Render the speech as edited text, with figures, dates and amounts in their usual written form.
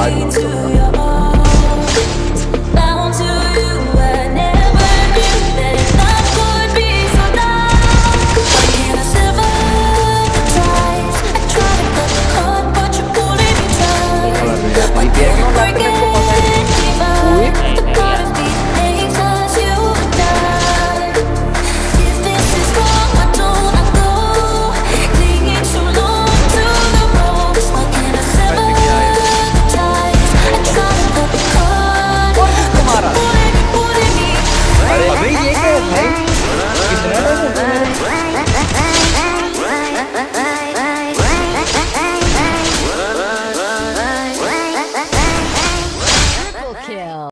I don't know.